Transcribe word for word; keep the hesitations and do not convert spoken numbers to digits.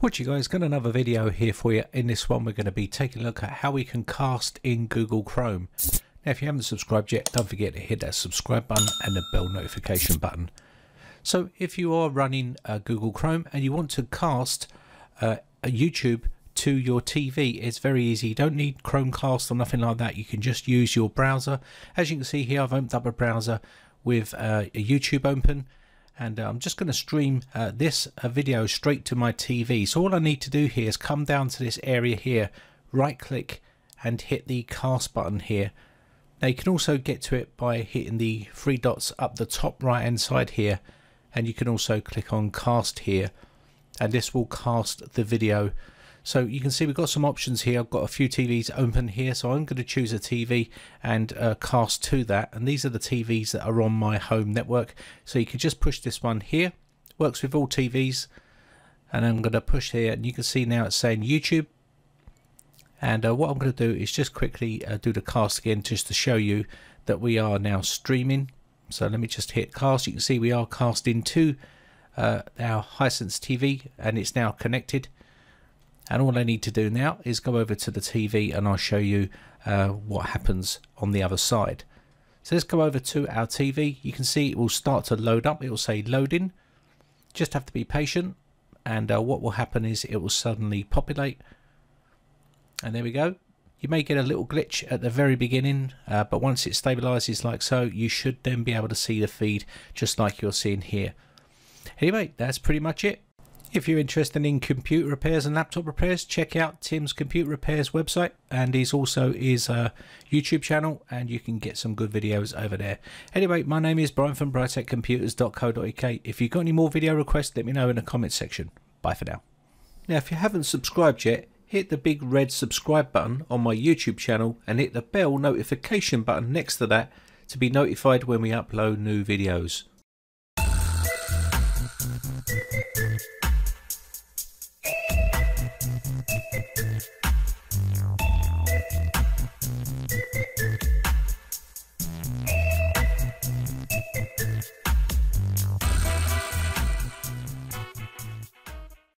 What you guys, got another video here for you. In this one we're going to be taking a look at how we can cast in Google Chrome. Now if you haven't subscribed yet, don't forget to hit that subscribe button and the bell notification button. So if you are running uh, Google Chrome and you want to cast uh, a YouTube to your T V, it's very easy. You don't need Chromecast or nothing like that. You can just use your browser. As you can see here, I've opened up a browser with uh, a YouTube open. And I'm just going to stream uh, this uh, video straight to my T V. So all I need to do here is come down to this area here, right click and hit the cast button here. Now you can also get to it by hitting the three dots up the top right hand side here, and you can also click on cast here, and this will cast the video. So you can see we've got some options here. I've got a few T Vs open here, so I'm going to choose a T V and uh, cast to that. And these are the T Vs that are on my home network. So you can just push this one here. Works with all T Vs. And I'm going to push here, and you can see now it's saying YouTube. And uh, what I'm going to do is just quickly uh, do the cast again, just to show you that we are now streaming. So let me just hit cast. You can see we are casting to uh, our Hisense T V, and it's now connected. And all I need to do now is go over to the T V, and I'll show you uh, what happens on the other side. So let's go over to our T V. You can see it will start to load up. It will say loading. Just have to be patient. And uh, what will happen is it will suddenly populate. And there we go. You may get a little glitch at the very beginning, uh, but once it stabilizes like so, you should then be able to see the feed just like you're seeing here. Anyway, that's pretty much it. If you're interested in computer repairs and laptop repairs, check out Tim's Computer Repairs website, and he's also his uh, YouTube channel, and you can get some good videos over there. Anyway, my name is Brian from britec computers dot co dot U K. If you've got any more video requests, let me know in the comments section. Bye for now. Now, if you haven't subscribed yet, hit the big red subscribe button on my YouTube channel and hit the bell notification button next to that to be notified when we upload new videos.